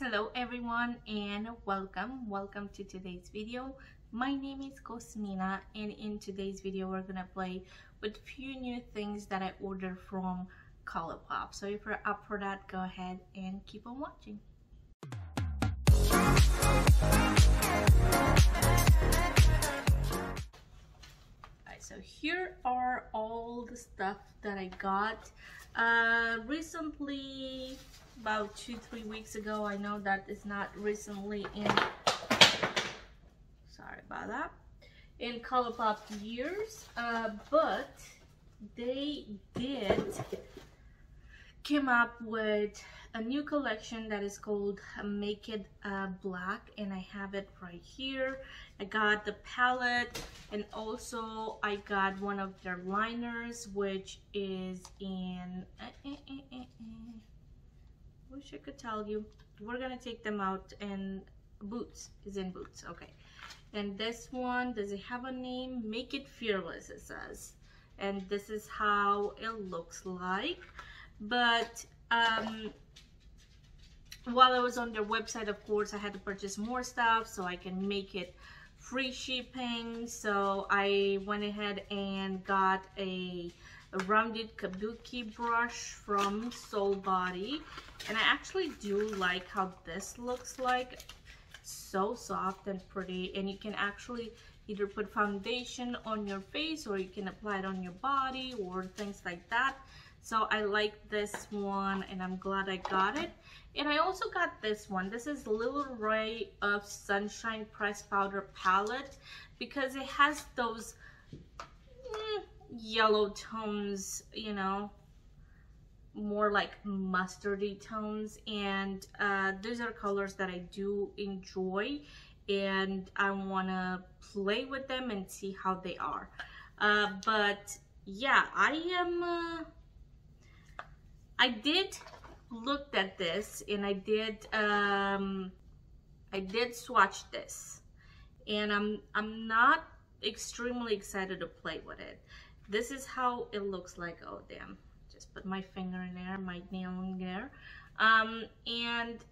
Hello everyone and welcome to today's video. My name is Cosmina and in today's video we're gonna play with a few new things that I ordered from Colourpop. So if you're up for that, go ahead and keep on watching. Alright, so here are all the stuff that I got recently. About 2-3 weeks ago. I know that is not recently in, sorry about that, in Colourpop years, but they did came up with a new collection that is called Make It Black, and I have it right here. I got the palette and also I got one of their liners, which is in wish I could tell you. We're gonna take them out, and Boots is in Boots. Okay, and this one, does it have a name? Make It Fearless, it says, and this is how it looks like. But while I was on their website, of course I had to purchase more stuff so I can make it free shipping, so I went ahead and got a rounded kabuki brush from Soul Body, and I actually do like how this looks like. So soft and pretty, and you can actually either put foundation on your face or you can apply it on your body or things like that. So I like this one and I'm glad I got it. And I also got this one. This is Lil Ray of Sunshine Pressed Powder Palette, because it has those yellow tones, you know, more like mustardy tones, and these are colors that I do enjoy and I want to play with them and see how they are. But yeah, I did look at this and I did swatch this, and I'm not extremely excited to play with it. This is how it looks like. Oh damn, just put my finger in there, my nail in there. And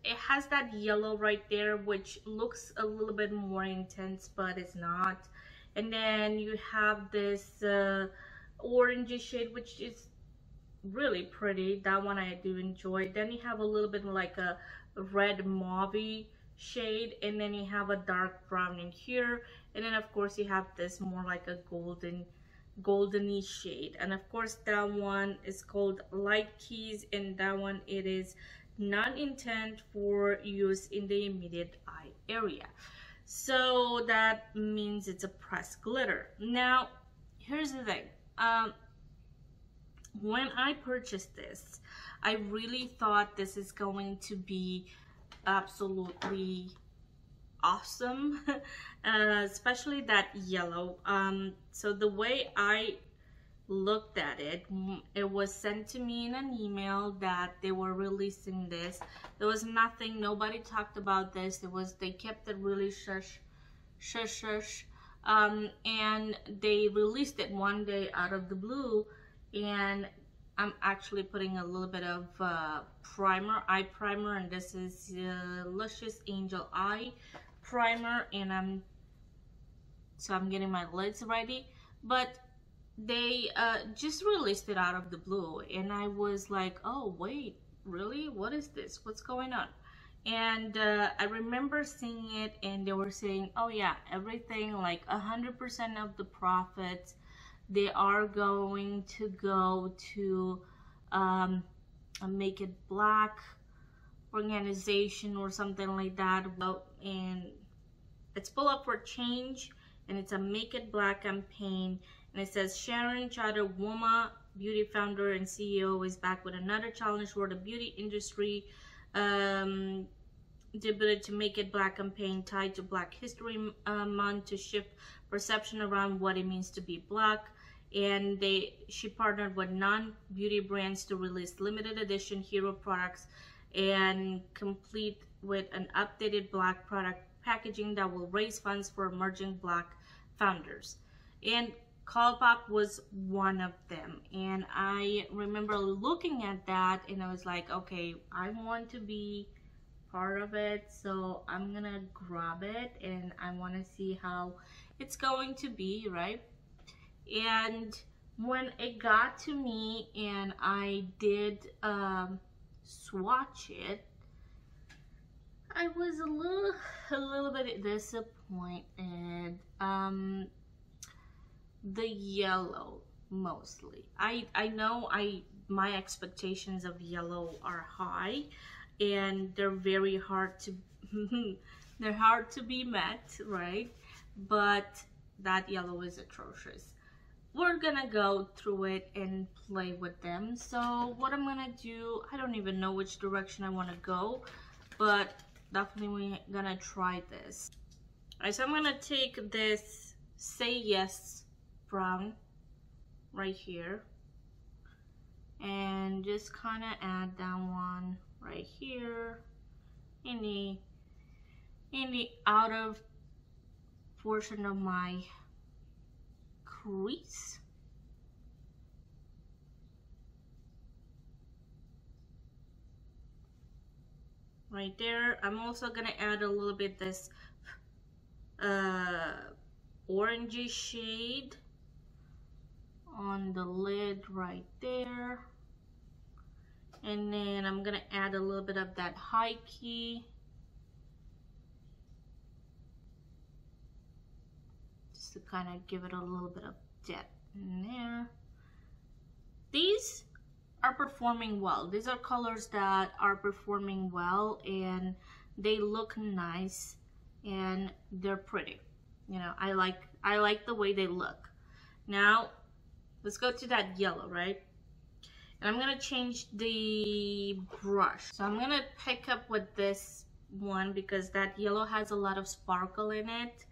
it has that yellow right there, which looks a little bit more intense, but it's not. And then you have this orangey shade, which is really pretty. That one I do enjoy. Then you have a little bit like a red mauvey shade, and then you have a dark brown in here, and then of course you have this more like a goldeny shade. And of course that one is called Light Keys, and that one it is not intended for use in the immediate eye area, so that means it's a pressed glitter. Now here's the thing, when I purchased this, I really thought this is going to be absolutely awesome, especially that yellow. So the way I looked at it, it was sent to me in an email that they were releasing this. There was nothing, nobody talked about this. There was, they kept it really shush, and they released it one day out of the blue. And I'm actually putting a little bit of eye primer, and this is Luscious Angel Eye Primer, and I'm getting my lids ready. But they just released it out of the blue, and I was like, oh wait, really? What is this? What's going on? And I remember seeing it, and they were saying, oh yeah, everything, like 100% of the profits, they are going to go to Make It Black organization or something like that. Well, and it's Pull Up for Change, and it's a Make It Black campaign, and it says Sharon Chata Woma, beauty founder and CEO, is back with another challenge for the beauty industry, debuted to Make It Black campaign tied to Black History Month to shift perception around what it means to be Black. And she partnered with non-beauty brands to release limited edition hero products, and complete with an updated Black product packaging that will raise funds for emerging Black founders. And Colourpop was one of them. And I remember looking at that and I was like, okay, I want to be part of it, so I'm gonna grab it and I want to see how it's going to be, right? And when it got to me and I did swatch it, I was a little bit disappointed. The yellow mostly. I know my expectations of yellow are high, and they're very hard to they're hard to be met, right? But that yellow is atrocious. We're gonna go through it and play with them. So what I'm gonna do, I don't even know which direction I want to go, but definitely we're gonna try this. All right, so I'm gonna take this Say Yes brown right here and just kind of add that one right here in the outer portion of my crease. Right there. I'm also gonna add a little bit this orangey shade on the lid right there, and then I'm gonna add a little bit of that high key just to kind of give it a little bit of depth in there. These are performing well. These are colors that are performing well, and they look nice and they're pretty. You know, I like the way they look. Now let's go to that yellow, right? And I'm gonna change the brush. So I'm gonna pick up with this one because that yellow has a lot of sparkle in it,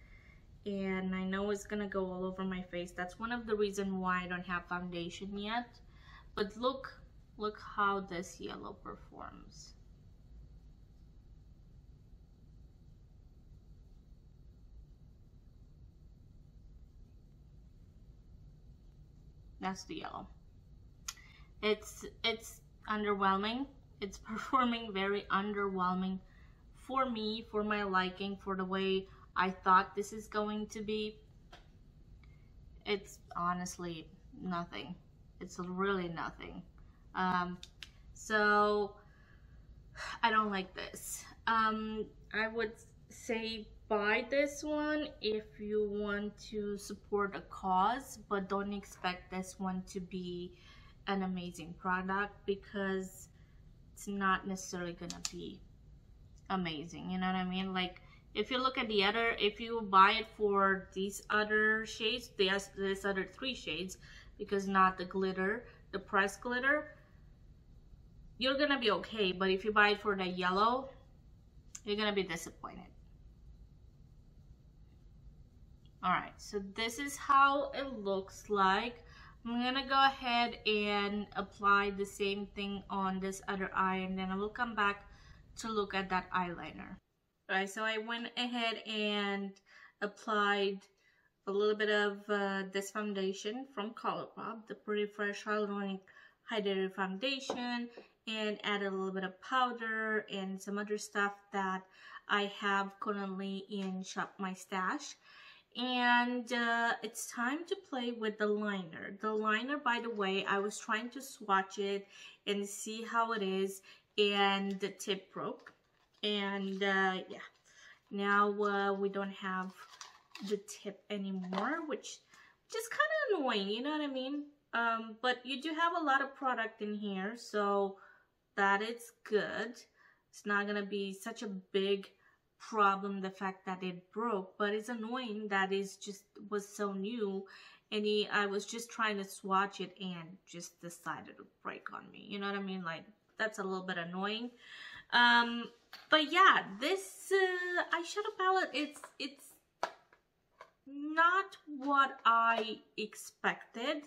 and I know it's gonna go all over my face. That's one of the reasons why I don't have foundation yet. But look how this yellow performs. That's the yellow. It's underwhelming. It's performing very underwhelming for me, for my liking, for the way I thought this is going to be. It's honestly nothing. It's really nothing. So I don't like this. I would say buy this one if you want to support a cause, but don't expect this one to be an amazing product because it's not necessarily gonna be amazing, you know what I mean? Like if you look at the other, if you buy it for these other shades, this other three shades, because not the glitter, the pressed glitter, you're gonna be okay. But if you buy it for the yellow, you're gonna be disappointed. All right, so this is how it looks like. I'm gonna go ahead and apply the same thing on this other eye, and then I will come back to look at that eyeliner. All right, so I went ahead and applied a little bit of this foundation from Colourpop, the Pretty Fresh Hyaluronic Hydrating Foundation, and added a little bit of powder and some other stuff that I have currently in Shop My Stash. And it's time to play with the liner. The liner, by the way, I was trying to swatch it and see how it is, and the tip broke. And yeah, now we don't have the tip anymore, which is kind of annoying, you know what I mean? But you do have a lot of product in here, so that is good. It's not gonna be such a big problem, the fact that it broke, but it's annoying that it's just was so new, and I was just trying to swatch it and just decided to break on me, you know what I mean? Like that's a little bit annoying. But yeah, this eyeshadow palette, it's not what I expected.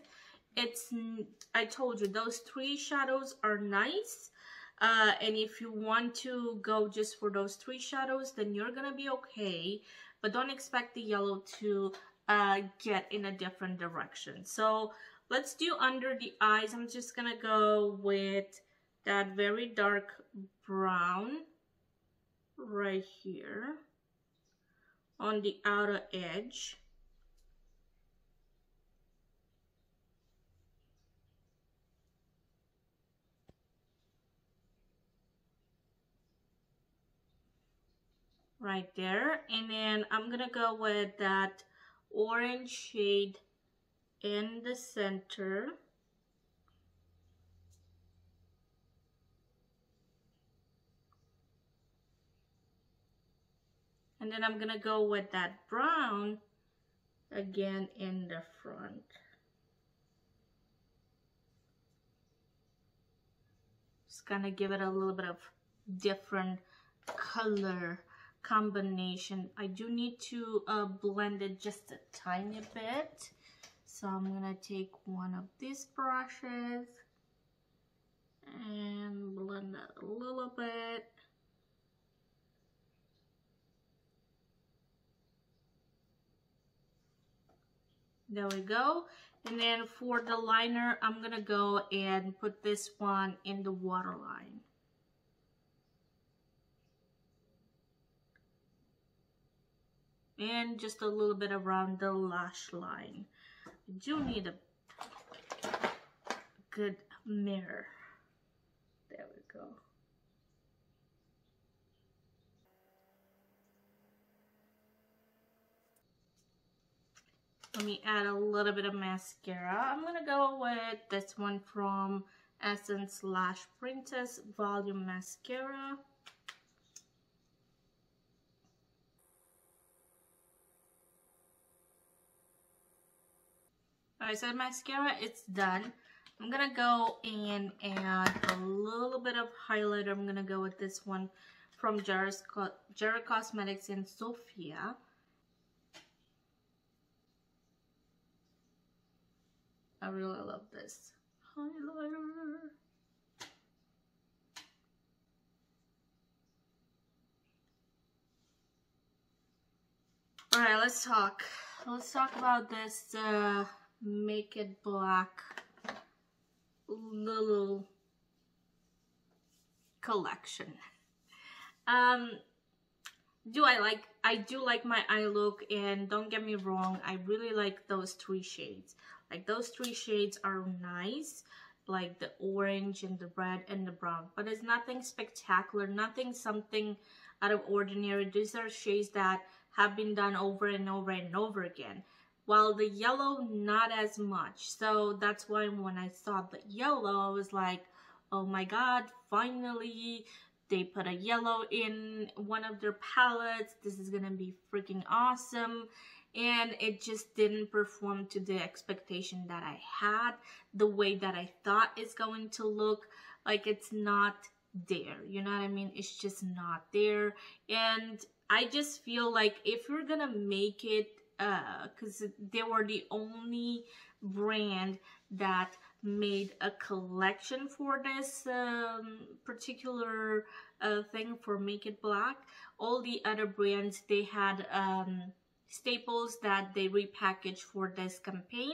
I told you those three shadows are nice. And if you want to go just for those three shadows, then you're gonna be okay, but don't expect the yellow to get in a different direction. So let's do under the eyes. I'm just gonna go with that very dark brown right here on the outer edge. Right there, and then I'm gonna go with that orange shade in the center. And then I'm gonna go with that brown again in the front. Just gonna give it a little bit of different color combination. I do need to blend it just a tiny bit. So I'm gonna take one of these brushes and blend that a little bit. There we go. And then for the liner, I'm gonna go and put this one in the waterline. And just a little bit around the lash line. I do need a good mirror. There we go. Let me add a little bit of mascara. I'm gonna go with this one from Essence Lash Princess Volume Mascara. Alright, so the mascara, it's done. I'm gonna go and add a little bit of highlighter. I'm gonna go with this one from Geri Cosmetics in Sofia. I really love this highlighter. Alright, let's talk. Let's talk about this Make It Black little collection. I do like my eye look, and don't get me wrong, I really like those three shades. Like those three shades are nice, like the orange and the red and the brown, but it's nothing spectacular, nothing something out of ordinary. These are shades that have been done over and over and over again. While the yellow, not as much. So that's why when I saw the yellow, I was like, oh my god, finally they put a yellow in one of their palettes. This is gonna be freaking awesome. And it just didn't perform to the expectation that I had, the way that I thought it's going to look. Like, it's not there, you know what I mean? It's just not there. And I just feel like if you're gonna make it, because they were the only brand that made a collection for this particular thing for Make It Black. All the other brands, they had staples that they repackaged for this campaign,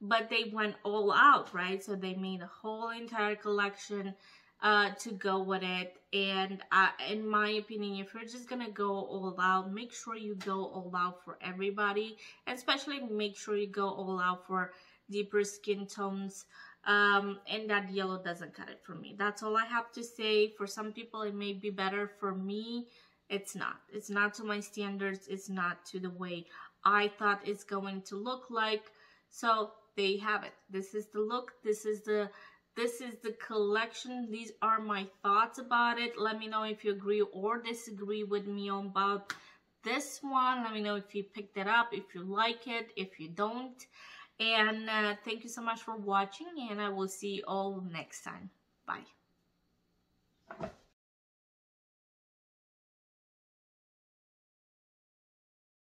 but they went all out, right? So they made a whole entire collection to go with it. And in my opinion, if you're just gonna go all out, make sure you go all out for everybody, especially make sure you go all out for deeper skin tones. And that yellow doesn't cut it for me. That's all I have to say. For some people it may be better. For me, it's not. It's not to my standards. It's not to the way I thought it's going to look like. So there you have it. This is the look. This is the collection. These are my thoughts about it. Let me know if you agree or disagree with me about this one. Let me know if you picked it up, if you like it, if you don't. And thank you so much for watching, and I will see you all next time. Bye.